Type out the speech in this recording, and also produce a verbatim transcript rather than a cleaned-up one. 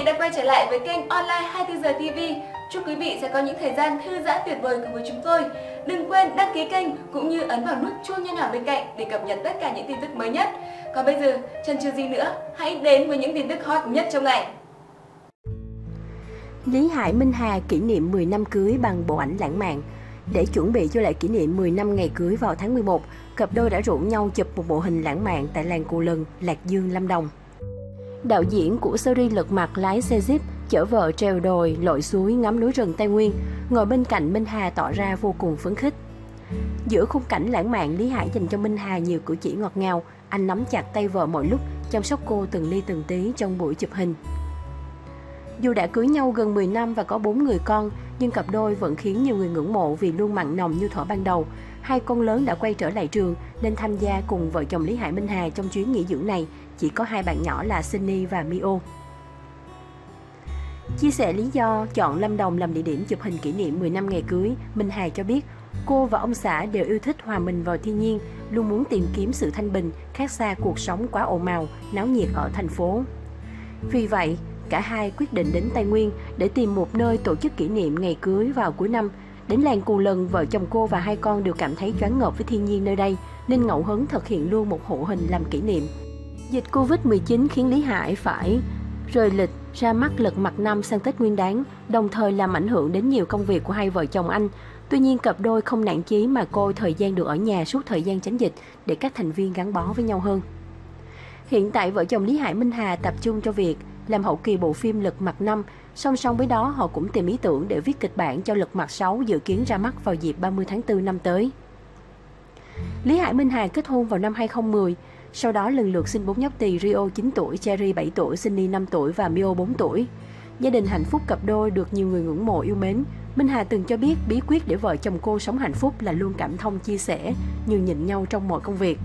vị đã quay trở lại với kênh online hai mươi tư giờ ti vi. Chúc quý vị sẽ có những thời gian thư giãn tuyệt vời cùng với chúng tôi. Đừng quên đăng ký kênh cũng như ấn vào nút chuông nho nhỏ bên cạnh để cập nhật tất cả những tin tức mới nhất. Còn bây giờ, chần chừ gì nữa, hãy đến với những tin tức hot nhất trong ngày. Lý Hải Minh Hà kỷ niệm mười năm cưới bằng bộ ảnh lãng mạn. Để chuẩn bị cho lễ kỷ niệm mười năm ngày cưới vào tháng mười một, cặp đôi đã rủ nhau chụp một bộ hình lãng mạn tại làng Cù Lần, Lạc Dương, Lâm Đồng. Đạo diễn của series Lật Mặt lái xe Jeep, chở vợ trèo đồi, lội suối, ngắm núi rừng Tây Nguyên, ngồi bên cạnh Minh Hà tỏ ra vô cùng phấn khích. Giữa khung cảnh lãng mạn, Lý Hải dành cho Minh Hà nhiều cử chỉ ngọt ngào, anh nắm chặt tay vợ mọi lúc, chăm sóc cô từng ly từng tí trong buổi chụp hình. Dù đã cưới nhau gần mười năm và có bốn người con, nhưng cặp đôi vẫn khiến nhiều người ngưỡng mộ vì luôn mặn nồng như thuở ban đầu. Hai con lớn đã quay trở lại trường nên tham gia cùng vợ chồng Lý Hải Minh Hà trong chuyến nghỉ dưỡng này. Chỉ có hai bạn nhỏ là Sunny và Mio. Chia sẻ lý do chọn Lâm Đồng làm địa điểm chụp hình kỷ niệm mười năm ngày cưới, Minh Hà cho biết cô và ông xã đều yêu thích hòa mình vào thiên nhiên, luôn muốn tìm kiếm sự thanh bình, khác xa cuộc sống quá ồn ào, náo nhiệt ở thành phố. Vì vậy, cả hai quyết định đến Tây Nguyên để tìm một nơi tổ chức kỷ niệm ngày cưới vào cuối năm. Đến làng Cù Lần, vợ chồng cô và hai con đều cảm thấy choáng ngợp với thiên nhiên nơi đây, nên ngẫu hứng thực hiện luôn một hộ hình làm kỷ niệm. Dịch Covid mười chín khiến Lý Hải phải rời lịch ra mắt Lực Mặt năm sang Tết Nguyên Đán, đồng thời làm ảnh hưởng đến nhiều công việc của hai vợ chồng anh. Tuy nhiên, cặp đôi không nản chí mà cô thời gian được ở nhà suốt thời gian tránh dịch để các thành viên gắn bó với nhau hơn. Hiện tại, vợ chồng Lý Hải Minh Hà tập trung cho việc làm hậu kỳ bộ phim Lực Mặt năm. Song song với đó, họ cũng tìm ý tưởng để viết kịch bản cho Lực Mặt sáu dự kiến ra mắt vào dịp ba mươi tháng tư năm tới. Lý Hải Minh Hà kết hôn vào năm hai không một không. Sau đó lần lượt sinh bốn nhóc tỳ Rio chín tuổi, Cherry bảy tuổi, Sunny năm tuổi và Mio bốn tuổi. Gia đình hạnh phúc cặp đôi được nhiều người ngưỡng mộ yêu mến. Minh Hà từng cho biết bí quyết để vợ chồng cô sống hạnh phúc là luôn cảm thông chia sẻ, nhường nhịn nhau trong mọi công việc.